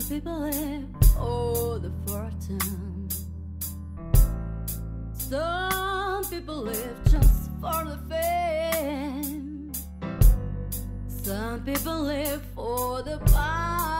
some people live for the fortune. Some people live just for the fame. Some people live for the power.